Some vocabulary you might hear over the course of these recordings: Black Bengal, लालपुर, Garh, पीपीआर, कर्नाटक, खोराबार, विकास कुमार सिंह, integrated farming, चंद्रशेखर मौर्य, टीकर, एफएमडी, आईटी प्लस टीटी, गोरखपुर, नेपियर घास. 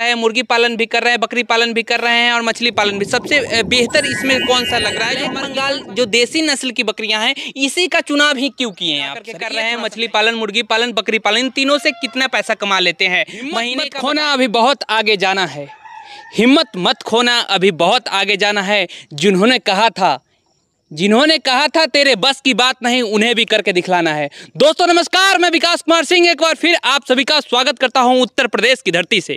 रहे हैं, मुर्गी पालन भी कर रहे हैं, बकरी पालन भी कर रहे हैं और मछली पालन भी। सबसे बेहतर इसमें कौन सा लग रहा है? जो बंगाल जो देसी नस्ल की बकरियां हैं इसी का चुनाव ही क्यों किए हैं आप? कर रहे हैं मछली पालन, मुर्गी पालन, बकरी पालन, इन तीनों से कितना पैसा कमा लेते हैं महीने का। खोना अभी बहुत आगे जाना है, हिम्मत मत खोना, अभी बहुत आगे जाना है। जिन्होंने कहा था तेरे बस की बात नहीं, उन्हें भी करके दिखलाना है। दोस्तों नमस्कार, मैं विकास कुमार सिंह एक बार फिर आप सभी का स्वागत करता हूं उत्तर प्रदेश की धरती से।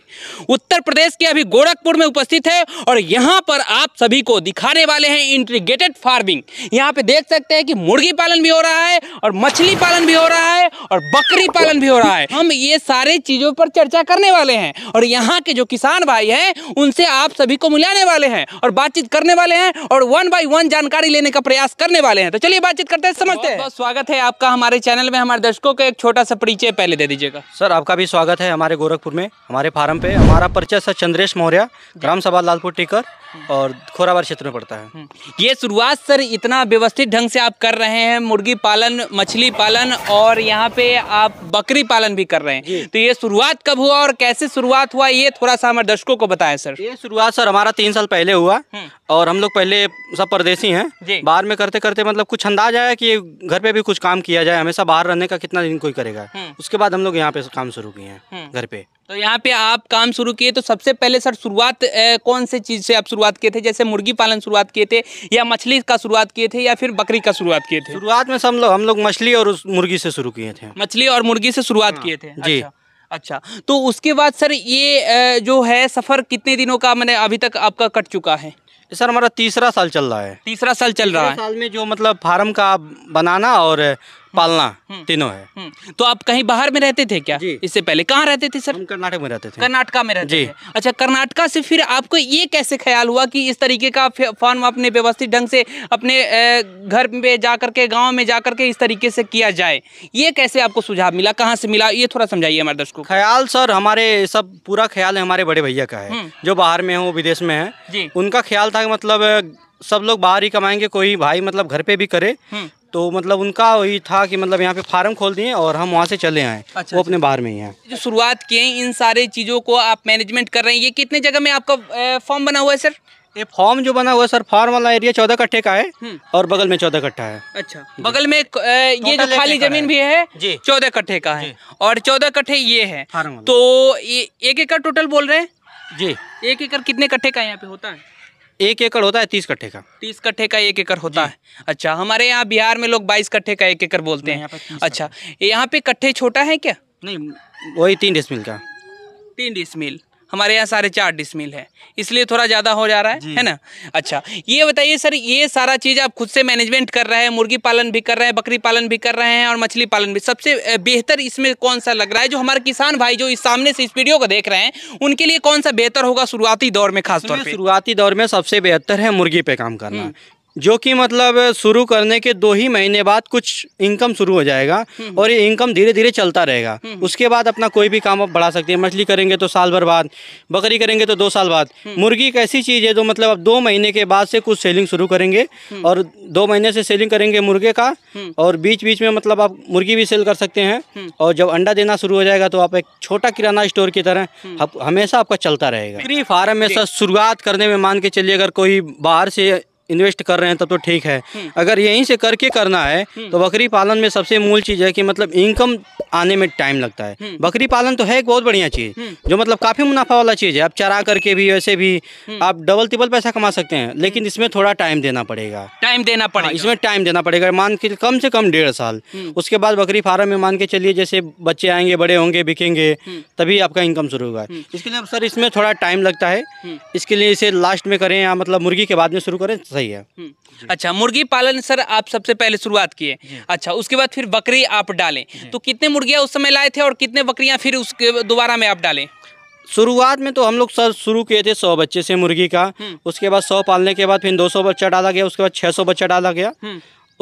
उत्तर प्रदेश के अभी गोरखपुर में उपस्थित है और यहां पर आप सभी को दिखाने वाले हैं इंटीग्रेटेड फार्मिंग। यहां पे देख सकते हैं कि मुर्गी पालन भी हो रहा है और मछली पालन भी हो रहा है और बकरी पालन भी हो रहा है। हम ये सारी चीज़ों पर चर्चा करने वाले हैं और यहाँ के जो किसान भाई हैं उनसे आप सभी को मिलाने वाले हैं और बातचीत करने वाले हैं और 1 बाय 1 जानकारी लेने प्रयास करने वाले हैं। तो चलिए बातचीत करते हैं, समझते हैं। बहुत स्वागत है आपका हमारे चैनल में। हमारे दर्शकों को एक छोटा सा परिचय पहले दे दीजिएगा। सर आपका भी स्वागत है हमारे गोरखपुर में, हमारे फार्म पे। हमारा परिचय सर चंद्रशेखर मौर्य, ग्राम सभा लालपुर टीकर और खोराबार क्षेत्र में पड़ता है। ये शुरुआत सर इतना व्यवस्थित ढंग से आप कर रहे हैं, मुर्गी पालन, मछली पालन और यहाँ पे आप बकरी पालन भी कर रहे हैं, तो ये शुरुआत कब हुआ और कैसे शुरुआत हुआ ये थोड़ा सा हमारे दर्शकों को बताएं सर। ये शुरुआत सर हमारा 3 साल पहले हुआ और हम लोग पहले सब परदेशी हैं, बाहर में करते करते मतलब कुछ अंदाज आया कि घर पे भी कुछ काम किया जाए, हमेशा बाहर रहने का कितना दिन कोई करेगा। उसके बाद हम लोग यहाँ पे काम शुरू किए हैं घर पे। तो यहाँ पे आप काम शुरू किए, तो सबसे पहले सर शुरुआत कौन से चीज़ से आप शुरुआत किए थे? जैसे मुर्गी पालन शुरुआत किए थे या मछली का शुरुआत किए थे या फिर बकरी का शुरुआत किए थे? शुरुआत में हम लोग मछली और मुर्गी से शुरू किए थे। मछली और मुर्गी से शुरुआत किए थे जी। अच्छा, तो उसके बाद सर ये जो है सफ़र कितने दिनों का मैंने अभी तक आपका कट चुका है? सर हमारा 3रा साल चल रहा है। 3रा साल चल रहा है। साल में जो मतलब फार्म का बनाना और पालना तीनों है। तो आप कहीं बाहर में रहते थे क्या इससे पहले? कहाँ रहते थे सर? हम कर्नाटक में रहते थे। कर्नाटक में रहते थे। अच्छा, कर्नाटक से फिर आपको ये कैसे ख्याल हुआ कि इस तरीके का फार्म अपने व्यवस्थित ढंग से अपने घर में जा करके, गाँव में जा करके इस तरीके से किया जाए, ये कैसे आपको सुझाव मिला, कहाँ से मिला, ये थोड़ा समझाइए हमारे दर्शकों को। ख्याल सर हमारे सब पूरा ख्याल हमारे बड़े भैया का है, जो बाहर में हो, विदेश में है। उनका ख्याल था मतलब सब लोग बाहर ही कमाएंगे, कोई भाई मतलब घर पे भी करे, तो मतलब उनका वही था कि मतलब यहाँ पे फार्म खोल दिए और हम वहाँ से चले आए। अच्छा, वो अपने बाहर में ही हैं। जो शुरुआत किए इन सारे चीज़ों को आप मैनेजमेंट कर रहे हैं, ये कितने जगह में आपका फॉर्म बना हुआ है सर? ये फॉर्म जो बना हुआ है सर, फार्म वाला एरिया 14 कट्ठे का है और बगल में 14 कट्ठा है। अच्छा, बगल में ये जो खाली जमीन भी है 14 कट्ठे का है और 14 कट्ठे ये है। तो 1 एकड़ टोटल बोल रहे हैं जी। 1 एकड़ कितने कट्ठे का यहाँ पे होता है? 1 एकड़ होता है 30 कट्ठे का। 30 कट्ठे का 1 एकड़ होता है। अच्छा, हमारे यहाँ बिहार में लोग 22 कट्ठे का 1 एकड़ बोलते हैं। अच्छा, यहाँ पे कट्ठे छोटा है क्या? नहीं, वही 3 डिसमिल का। 3 डिसमिल, हमारे यहाँ 4.5 डिसमिल है, इसलिए थोड़ा ज़्यादा हो जा रहा है ना। अच्छा, ये बताइए सर ये सारा चीज़ आप खुद से मैनेजमेंट कर रहे हैं, मुर्गी पालन भी कर रहे हैं, बकरी पालन भी कर रहे हैं और मछली पालन भी, सबसे बेहतर इसमें कौन सा लग रहा है? जो हमारे किसान भाई जो इस सामने से इस वीडियो को देख रहे हैं उनके लिए कौन सा बेहतर होगा शुरुआती दौर में? खासतौर पर शुरुआती दौर में सबसे बेहतर है मुर्गी पे काम करना, जो कि मतलब शुरू करने के 2 ही महीने बाद कुछ इनकम शुरू हो जाएगा और ये इनकम धीरे धीरे चलता रहेगा। उसके बाद अपना कोई भी काम आप बढ़ा सकते हैं। मछली करेंगे तो साल भर बाद, बकरी करेंगे तो 2 साल बाद, मुर्गी एक ऐसी चीज़ है जो मतलब आप 2 महीने के बाद से कुछ सेलिंग शुरू करेंगे और 2 महीने से सेलिंग करेंगे मुर्गे का और बीच बीच में मतलब आप मुर्गी भी सेल कर सकते हैं और जब अंडा देना शुरू हो जाएगा तो आप एक छोटा किराना स्टोर की तरह हमेशा आपका चलता रहेगा। फ्री फार्म में सर शुरुआत करने में मान के चलिए अगर कोई बाहर से इन्वेस्ट कर रहे हैं तब तो ठीक है, अगर यहीं से करके करना है तो बकरी पालन में सबसे मूल चीज़ है कि मतलब इनकम आने में टाइम लगता है। बकरी पालन तो है एक बहुत बढ़िया चीज़ जो मतलब काफ़ी मुनाफा वाला चीज़ है, आप चरा करके भी वैसे भी आप डबल ट्रिपल पैसा कमा सकते हैं, लेकिन इसमें थोड़ा टाइम देना पड़ेगा। इसमें टाइम देना पड़ेगा मान के कम से कम 1.5 साल। उसके बाद बकरी फार्म में मान के चलिए जैसे बच्चे आएंगे, बड़े होंगे, बिकेंगे, तभी आपका इनकम शुरू होगा। इसके लिए सर इसमें थोड़ा टाइम लगता है, इसके लिए इसे लास्ट में करें या मतलब मुर्गी के बाद में शुरू करें सही है। अच्छा, मुर्गी पालन सर आप सबसे पहले शुरुआत किए। अच्छा, उसके बाद फिर बकरी आप डालें, तो कितने मुर्गियां उस समय लाए थे और कितने बकरियां फिर उसके दोबारा में आप डालें? शुरुआत में तो हम लोग सर शुरू किए थे 100 बच्चे से मुर्गी का। उसके बाद 100 पालने के बाद फिर 200 बच्चा डाला गया, उसके बाद 600 बच्चा डाला गया।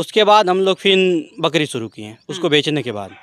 उसके बाद हम लोग फिर बकरी शुरू किए उसको बेचने के बाद।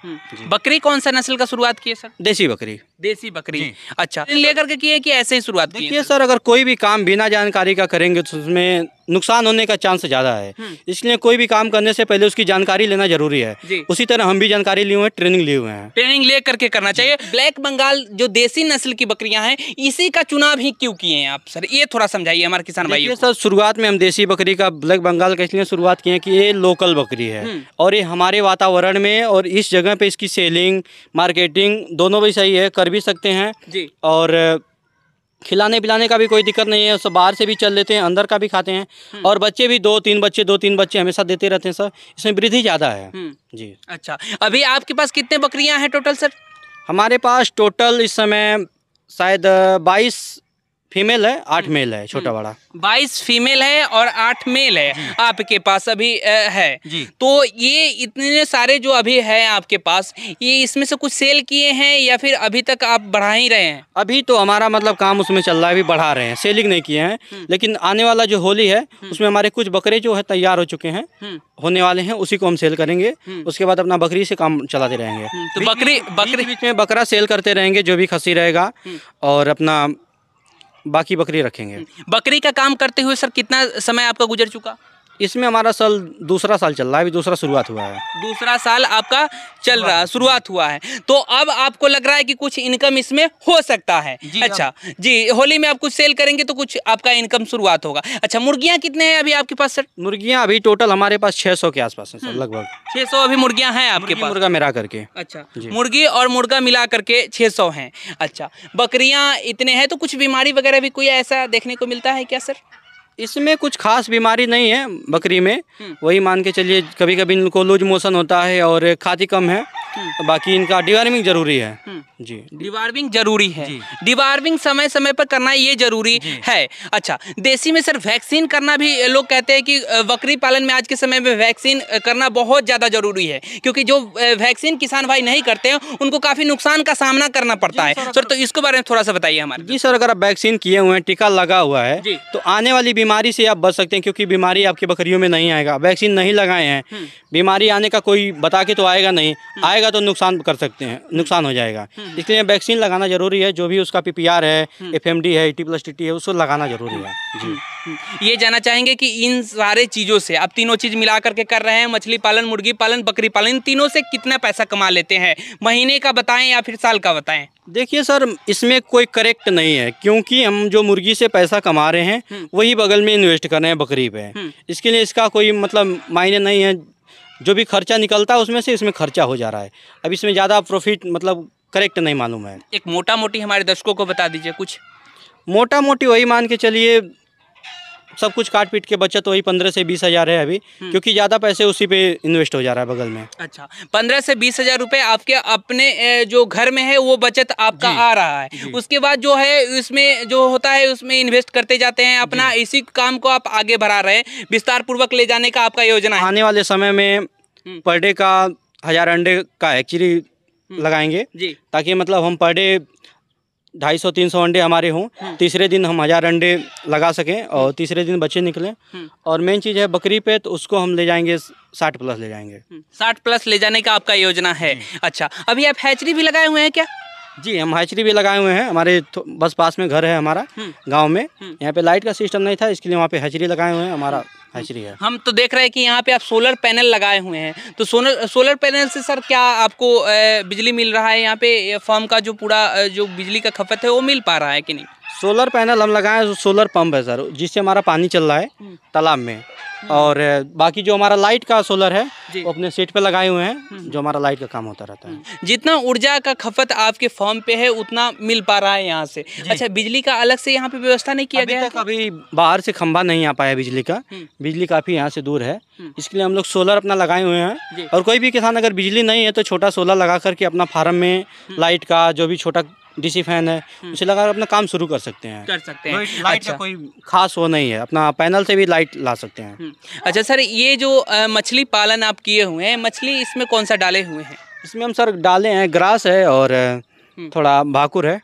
बकरी कौन सा नस्ल का शुरुआत किए सर? देसी बकरी। देसी बकरी। अच्छा, लेकर के किए कि ऐसे ही शुरुआत की? देखिए सर, अगर कोई भी काम बिना जानकारी का करेंगे तो उसमें नुकसान होने का चांस ज़्यादा है, इसलिए कोई भी काम करने से पहले उसकी जानकारी लेना जरूरी है। उसी तरह हम भी जानकारी लिए हुए हैं, ट्रेनिंग लिए हुए हैं, ट्रेनिंग ले करके करना चाहिए। ब्लैक बंगाल जो देसी नस्ल की बकरियां हैं, इसी का चुनाव ही क्यों किए हैं आप सर, ये थोड़ा समझाइए हमारे किसान भाई को। सर, शुरुआत में हम देसी बकरी का, ब्लैक बंगाल का इसलिए शुरुआत किए हैं कि ये लोकल बकरी है और ये हमारे वातावरण में और इस जगह पर इसकी सेलिंग, मार्केटिंग दोनों भी सही है, कर भी सकते हैं और खिलाने पिलाने का भी कोई दिक्कत नहीं है। सब बाहर से भी चल लेते हैं, अंदर का भी खाते हैं और बच्चे भी दो तीन बच्चे हमेशा देते रहते हैं सर, इसमें वृद्धि ज़्यादा है जी। अच्छा, अभी आपके पास कितने बकरियां हैं टोटल सर? हमारे पास टोटल इस समय शायद 22 फीमेल है, 8 मेल है, छोटा बड़ा। 22 फीमेल है और 8 मेल है आपके पास अभी है जी। तो ये इतने सारे जो अभी है आपके पास, ये इसमें से कुछ सेल किए हैं या फिर अभी तक आप बढ़ा ही रहे हैं? अभी तो हमारा मतलब काम उसमें चल रहा है, अभी बढ़ा रहे हैं, सेलिंग नहीं किए हैं, लेकिन आने वाला जो होली है उसमें हमारे कुछ बकरे जो है तैयार हो चुके हैं, होने वाले हैं, उसी को हम सेल करेंगे। उसके बाद अपना बकरी से काम चलाते रहेंगे, तो बकरी बीच में बकरा सेल करते रहेंगे, जो भी खसी रहेगा और अपना बाकी बकरी रखेंगे। बकरी का काम करते हुए सर कितना समय आपका गुजर चुका? इसमें हमारा साल दूसरा साल चल रहा है, अभी दूसरा शुरुआत हुआ है, दूसरा साल आपका चल रहा है, शुरुआत हुआ है। तो अब आपको लग रहा है कि कुछ इनकम इसमें हो सकता है? अच्छा जी, होली में आप कुछ सेल करेंगे तो कुछ आपका इनकम शुरुआत होगा। अच्छा, मुर्गियाँ कितने हैं अभी आपके पास सर? मुर्गियाँ अभी टोटल हमारे पास 600 के आसपास है सर, लगभग 600 अभी मुर्गियाँ हैं आपके पास, मुर्गा मिला करके? अच्छा, मुर्गी और मुर्गा मिला करके 600 हैं। अच्छा, बकरियाँ इतने हैं, तो कुछ बीमारी वगैरह भी कोई ऐसा देखने को मिलता है क्या सर? इसमें कुछ खास बीमारी नहीं है बकरी में, वही मान के चलिए कभी कभी इनको लूज मोशन होता है और खाती कम है, बाकी इनका डिवार्मिंग जरूरी है जी। डिवार्मिंग जरूरी है, डिवार्मिंग समय समय पर करना ये जरूरी है। अच्छा, देसी में सर वैक्सीन करना भी, लोग कहते हैं कि बकरी पालन में आज के समय में वैक्सीन करना बहुत ज़्यादा जरूरी है, क्योंकि जो वैक्सीन किसान भाई नहीं करते हैं उनको काफ़ी नुकसान का सामना करना पड़ता है सर, तो इसके बारे में थोड़ा सा बताइए हमारे। जी सर, अगर आप वैक्सीन किए हुए हैं, टीका लगा हुआ है, तो आने वाली बीमारी से आप बच सकते हैं, क्योंकि बीमारी आपकी बकरियों में नहीं आएगा। वैक्सीन नहीं लगाए हैं, बीमारी आने का कोई बता के तो आएगा नहीं, आएगा तो नुकसान कर सकते हैं, नुकसान हो जाएगा, इसलिए वैक्सीन लगाना जरूरी है। जो भी उसका पीपीआर है, एफएमडी है, आईटी प्लस टीटी है, उसको लगाना जरूरी है जी। ये जानना चाहेंगे कि इन सारे चीज़ों से आप तीनों चीज़ मिला करके कर रहे हैं, मछली पालन, मुर्गी पालन, बकरी पालन, इन तीनों से कितना पैसा कमा लेते हैं? महीने का बताएं या फिर साल का बताएं? देखिए सर, इसमें कोई करेक्ट नहीं है, क्योंकि हम जो मुर्गी से पैसा कमा रहे हैं वही बगल में इन्वेस्ट कर रहे हैं बकरी पे, इसके लिए इसका कोई मतलब मायने नहीं है। जो भी खर्चा निकलता है उसमें से इसमें खर्चा हो जा रहा है, अब इसमें ज़्यादा प्रॉफिट मतलब करेक्ट नहीं मालूम है। एक मोटा मोटी हमारे दर्शकों को बता दीजिए कुछ। मोटा मोटी वही मान के चलिए सब कुछ काट पीट के बचत वही 15 से 20 हज़ार है अभी, क्योंकि ज़्यादा पैसे उसी पे इन्वेस्ट हो जा रहा है बगल में। अच्छा, 15 से 20 हज़ार रुपये आपके अपने जो घर में है वो बचत आपका आ रहा है, उसके बाद जो है इसमें जो होता है उसमें इन्वेस्ट करते जाते हैं अपना, इसी काम को आप आगे बढ़ा रहे हैं, विस्तार पूर्वक ले जाने का आपका योजना है? आने वाले समय में पर डे का 1000 अंडे का एक्चुअली लगाएंगे, ताकि मतलब हम पर डे 250-300 अंडे हमारे हों, तीसरे दिन हम 1000 अंडे लगा सकें और तीसरे दिन बच्चे निकलें। और मेन चीज़ है बकरी पे, तो उसको हम ले जाएंगे 60+ ले जाएंगे, 60+ ले जाने का आपका योजना है। अच्छा, अभी आप हैचरी भी लगाए हुए हैं क्या? जी, हम हैचरी भी लगाए हुए हैं, हमारे बस पास में घर है हमारा गाँव में, यहाँ पे लाइट का सिस्टम नहीं था, इसके लिए वहाँ पे हैचरी लगाए हुए हैं, हमारा हैचरी है। हम तो देख रहे हैं कि यहाँ पे आप सोलर पैनल लगाए हुए हैं, तो सोलर पैनल से सर क्या आपको बिजली मिल रहा है यहाँ पे? फार्म का जो पूरा जो बिजली का खपत है वो मिल पा रहा है कि नहीं? सोलर पैनल हम लगाए हैं, सोलर पंप है सर, जिससे हमारा पानी चल रहा है तालाब में, और बाकी जो हमारा लाइट का सोलर है वो अपने सेट पे लगाए हुए हैं, जो हमारा लाइट का काम होता रहता है। जितना ऊर्जा का खपत आपके फार्म पे है उतना मिल पा रहा है यहाँ से। अच्छा, बिजली का अलग से यहाँ पे व्यवस्था नहीं किया गया है? अभी बाहर से खंभा नहीं आ पाया बिजली का, बिजली काफ़ी यहाँ से दूर है, इसके लिए हम लोग सोलर अपना लगाए हुए हैं। और कोई भी किसान अगर बिजली नहीं है तो छोटा सोलर लगा करके अपना फार्म में लाइट का जो भी छोटा डीसी फैन है उसे लगाकर अपना काम शुरू कर सकते हैं, कर सकते हैं। लाइट का कोई खास वो नहीं है, अपना पैनल से भी लाइट ला सकते हैं। अच्छा सर, ये जो मछली पालन आप किए हुए हैं, मछली इसमें कौन सा डाले हुए हैं? इसमें हम सर डाले हैं ग्रास है और थोड़ा भाकुर है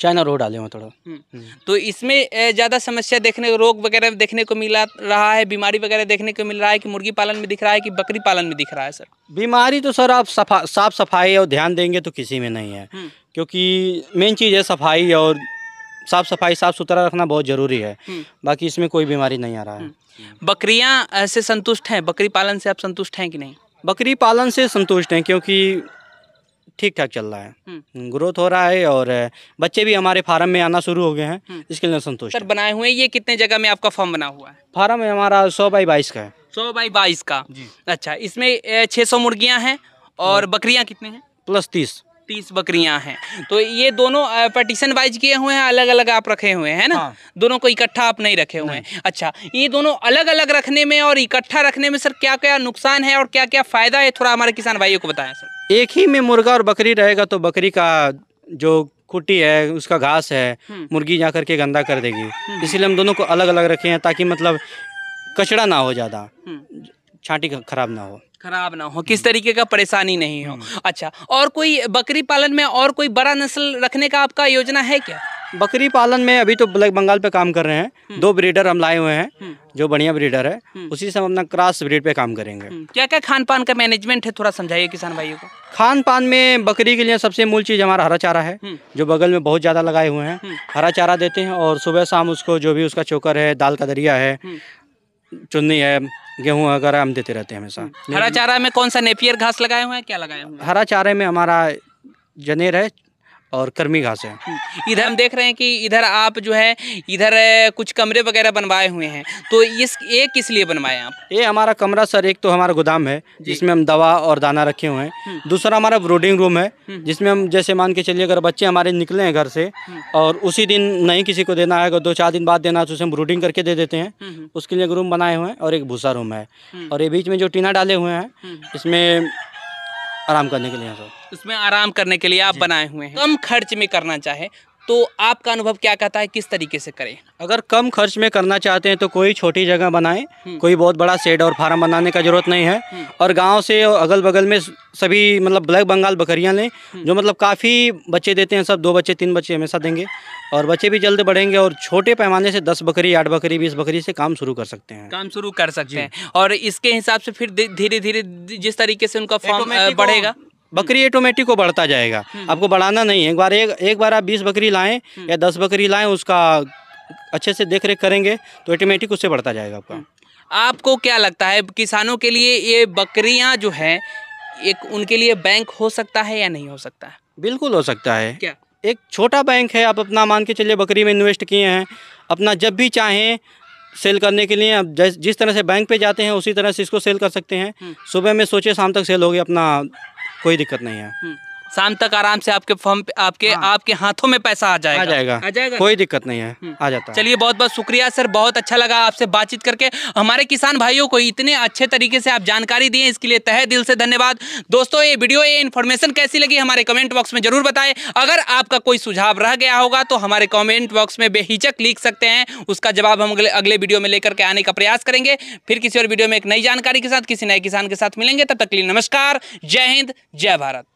चाइना रोड डाले हुए थोड़ा। तो इसमें ज़्यादा समस्या देखने को, रोग वगैरह देखने को मिला रहा है, बीमारी वगैरह देखने को मिल रहा है कि मुर्गी पालन में दिख रहा है कि बकरी पालन में दिख रहा है सर? बीमारी तो सर आप साफ सफाई और ध्यान देंगे तो किसी में नहीं है, क्योंकि मेन चीज़ है सफाई, और साफ सुथरा रखना बहुत ज़रूरी है। बाकी इसमें कोई बीमारी नहीं आ रहा है। बकरियाँ से संतुष्ट हैं, बकरी पालन से आप संतुष्ट हैं कि नहीं? बकरी पालन से संतुष्ट हैं क्योंकि ठीक ठाक चल रहा है, ग्रोथ हो रहा है और बच्चे भी हमारे फार्म में आना शुरू हो गए हैं, इसके लिए संतुष्ट। सर बनाए हुए ये कितने जगह में आपका फार्म बना हुआ है? फार्म है हमारा 100 बाई 22 का है। 100 बाई 22 का जी। अच्छा, इसमें 600 मुर्गियाँ हैं और बकरियाँ कितने हैं? प्लस 30 बकरियाँ हैं। तो ये दोनों पार्टीशन वाइज किए हुए हैं, अलग अलग आप रखे हुए हैं ना? हाँ। दोनों को इकट्ठा आप नहीं रखे हुए हैं। अच्छा, ये दोनों अलग अलग रखने में और इकट्ठा रखने में सर क्या क्या नुकसान है और क्या क्या फ़ायदा है, थोड़ा हमारे किसान भाइयों को बताएं सर। एक ही में मुर्गा और बकरी रहेगा तो बकरी का जो कुटी है उसका घास है मुर्गी जा करके गंदा कर देगी, इसलिए हम दोनों को अलग अलग रखे हैं ताकि मतलब कचरा ना हो, ज़्यादा छाँटी खराब ना हो, किस तरीके का परेशानी नहीं हो। अच्छा, और कोई बकरी पालन में और कोई बड़ा नस्ल रखने का आपका योजना है क्या? बकरी पालन में अभी तो ब्लैक बंगाल पे काम कर रहे हैं, 2 ब्रीडर हम लाए हुए हैं, जो बढ़िया ब्रीडर है उसी से हम अपना क्रॉस ब्रीड पे काम करेंगे। क्या क्या खान पान का मैनेजमेंट है, थोड़ा समझाइए किसान भाइयों को। खान पान में बकरी के लिए सबसे मूल चीज़ हमारा हरा चारा है, जो बगल में बहुत ज़्यादा लगाए हुए हैं, हरा चारा देते हैं और सुबह शाम उसको जो भी उसका चोकर है, दाल का दरिया है, चुन्नी है, गेहूँ वगैरह हम देते रहते हैं हमेशा। हरा चारा में कौन सा नेपियर घास लगाए हुए हैं, क्या लगाए हुए हैं? हरा चारे में हमारा जनेर है और कर्मी घास है। इधर हम देख रहे हैं कि इधर आप जो है इधर कुछ कमरे वगैरह बनवाए हुए हैं, तो ये किस लिए बनवाए आप? ये हमारा कमरा सर, एक तो हमारा गोदाम है जिसमें हम दवा और दाना रखे हुए हैं, दूसरा हमारा ब्रूडिंग रूम है जिसमें हम जैसे मान के चलिए अगर बच्चे हमारे निकले हैं घर से और उसी दिन नहीं किसी को देना है, अगर 2-4 दिन बाद देना है तो उसे हम ब्रूडिंग करके दे देते हैं, उसके लिए एक रूम बनाए हुए हैं और एक भूसा रूम है, और ये बीच में जो टीना डाले हुए हैं इसमें आराम करने के लिए है सर। उसमें आराम करने के लिए आप बनाए हुए हैं। कम खर्च में करना चाहे तो आपका अनुभव क्या कहता है, किस तरीके से करें? अगर कम खर्च में करना चाहते हैं तो कोई छोटी जगह बनाएं, कोई बहुत बड़ा शेड और फार्म बनाने का जरूरत नहीं है, और गांव से अगल बगल में सभी मतलब ब्लैक बंगाल बकरियां लें, जो मतलब काफ़ी बच्चे देते हैं, सब 2 बच्चे 3 बच्चे हमेशा देंगे और बच्चे भी जल्द बढ़ेंगे, और छोटे पैमाने से 10 बकरी 8 बकरी 20 बकरी से काम शुरू कर सकते हैं। काम शुरू कर सकते हैं और इसके हिसाब से फिर धीरे धीरे जिस तरीके से उनका फार्म बढ़ेगा, बकरी ऑटोमेटिक को बढ़ता जाएगा, आपको बढ़ाना नहीं है। एक बार आप 20 बकरी लाएं या 10 बकरी लाएं, उसका अच्छे से देख रेख करेंगे तो ऑटोमेटिक उससे बढ़ता जाएगा आपका। आपको क्या लगता है किसानों के लिए ये बकरियां जो है एक उनके लिए बैंक हो सकता है या नहीं हो सकता है? बिल्कुल हो सकता है। क्या एक छोटा बैंक है, आप अपना मान के चलिए बकरी में इन्वेस्ट किए हैं, अपना जब भी चाहें सेल करने के लिए, अब जिस तरह से बैंक पे जाते हैं उसी तरह से इसको सेल कर सकते हैं, सुबह में सोचे शाम तक सेल होगी, अपना कोई दिक्कत नहीं है, शाम तक आराम से आपके फॉर्म आपके आपके हाथों में पैसा आ जाएगा, कोई दिक्कत नहीं है, आ जाता है। चलिए, बहुत बहुत शुक्रिया सर, बहुत अच्छा लगा आपसे बातचीत करके। हमारे किसान भाइयों को इतने अच्छे तरीके से आप जानकारी दिए, इसके लिए तहे दिल से धन्यवाद। दोस्तों, ये वीडियो ये इन्फॉर्मेशन कैसी लगी हमारे कमेंट बॉक्स में जरूर बताएं। अगर आपका कोई सुझाव रह गया होगा तो हमारे कॉमेंट बॉक्स में बेहिचक लिख सकते हैं, उसका जवाब हम अगले वीडियो में लेकर के आने का प्रयास करेंगे। फिर किसी और वीडियो में एक नई जानकारी के साथ किसी नए किसान के साथ मिलेंगे, तब तक के लिए नमस्कार, जय हिंद, जय भारत।